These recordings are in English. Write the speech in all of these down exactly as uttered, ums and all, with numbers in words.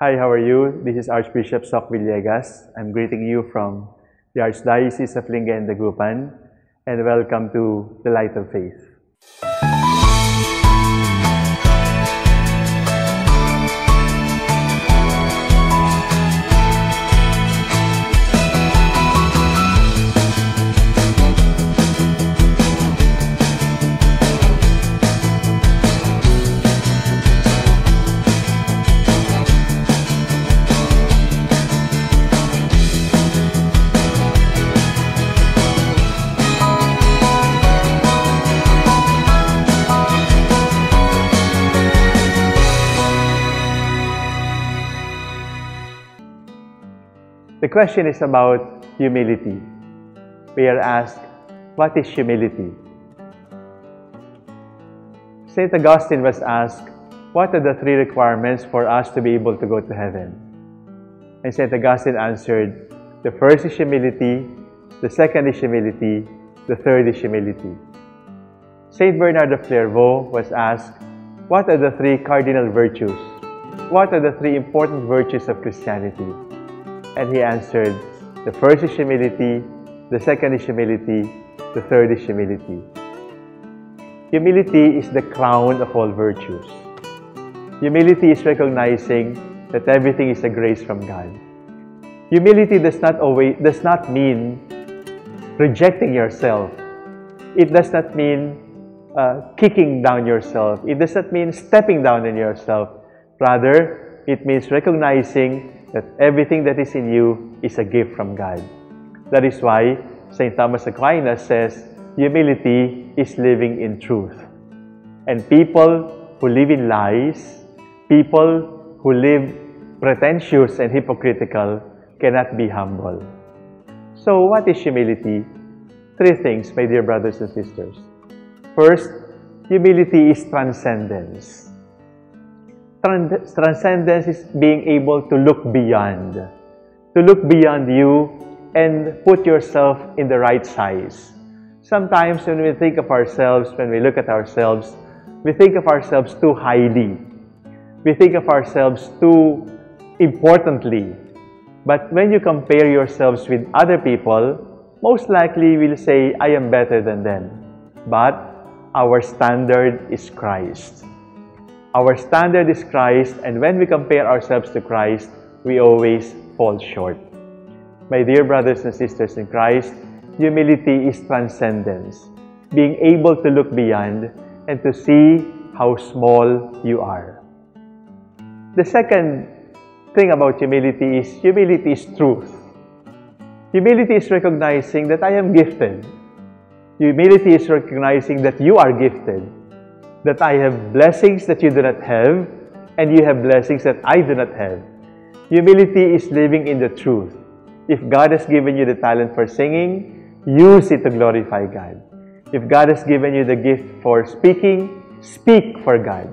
Hi, how are you? This is Archbishop Soc Villegas. I'm greeting you from the Archdiocese of Lingayen and Dagupan, and welcome to the Light of Faith. The question is about humility. We are asked, what is humility? Saint Augustine was asked, what are the three requirements for us to be able to go to heaven? And Saint Augustine answered, the first is humility, the second is humility, the third is humility. Saint Bernard of Clairvaux was asked, what are the three cardinal virtues? What are the three important virtues of Christianity? And he answered, the first is humility, the second is humility, the third is humility. Humility is the crown of all virtues. Humility is recognizing that everything is a grace from God. Humility does not always, does not mean rejecting yourself. It does not mean uh, kicking down yourself. It does not mean stepping down on yourself. Rather, it means recognizing that everything that is in you is a gift from God. That is why Saint Thomas Aquinas says, humility is living in truth. And people who live in lies, people who live pretentious and hypocritical, cannot be humble. So what is humility? Three things, my dear brothers and sisters. First, humility is transcendence. Transcendence is being able to look beyond, to look beyond you and put yourself in the right size. Sometimes when we think of ourselves, when we look at ourselves, we think of ourselves too highly. We think of ourselves too importantly. But when you compare yourselves with other people, most likely we'll say, I am better than them. But our standard is Christ. Our standard is Christ, and when we compare ourselves to Christ, we always fall short. My dear brothers and sisters in Christ, humility is transcendence, being able to look beyond and to see how small you are. The second thing about humility is humility is truth. Humility is recognizing that I am gifted. Humility is recognizing that you are gifted. That I have blessings that you do not have, and you have blessings that I do not have. Humility is living in the truth. If God has given you the talent for singing, use it to glorify God. If God has given you the gift for speaking, speak for God.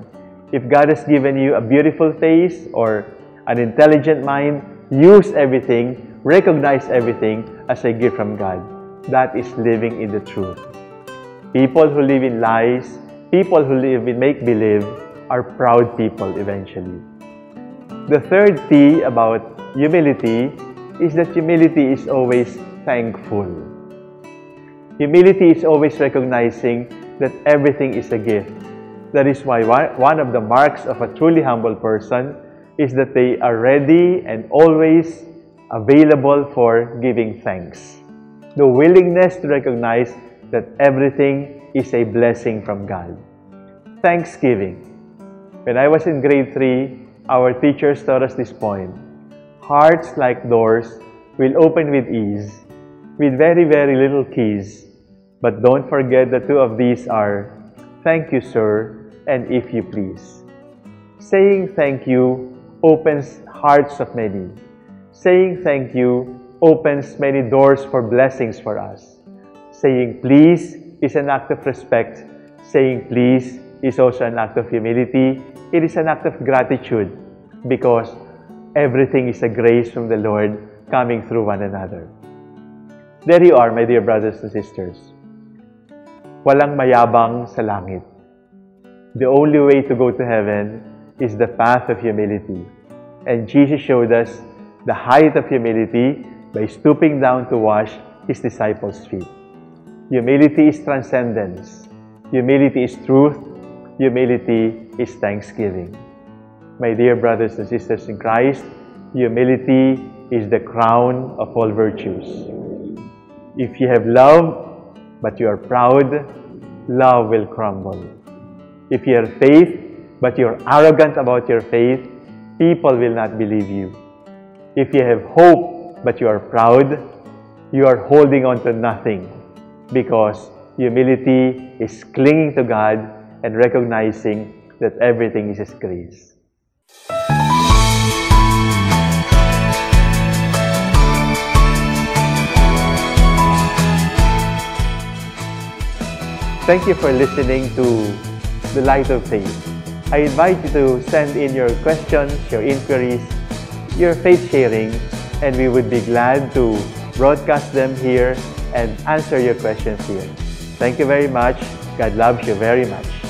If God has given you a beautiful face or an intelligent mind, use everything, recognize everything as a gift from God. That is living in the truth. People who live in lies, people who live in make-believe are proud people eventually. The third T about humility is that humility is always thankful. Humility is always recognizing that everything is a gift. That is why one of the marks of a truly humble person is that they are ready and always available for giving thanks. The willingness to recognize that everything is a blessing from God. Thanksgiving. When I was in grade three, our teachers taught us this poem. Hearts like doors will open with ease, with very, very little keys. But don't forget that two of these are, thank you, sir, and if you please. Saying thank you opens hearts of many. Saying thank you opens many doors for blessings for us. Saying please is an act of respect. Saying please is also an act of humility. It is an act of gratitude because everything is a grace from the Lord coming through one another. There you are, my dear brothers and sisters. Walang mayabang sa langit. The only way to go to heaven is the path of humility. And Jesus showed us the height of humility by stooping down to wash his disciples' feet. Humility is transcendence. Humility is truth. Humility is thanksgiving. My dear brothers and sisters in Christ, humility is the crown of all virtues. If you have love, but you are proud, love will crumble. If you have faith, but you are arrogant about your faith, people will not believe you. If you have hope, but you are proud, you are holding on to nothing, because humility is clinging to God and recognizing that everything is His grace. Thank you for listening to The Light of Faith. I invite you to send in your questions, your inquiries, your faith sharing, and we would be glad to broadcast them here and answer your questions here. Thank you very much. God loves you very much.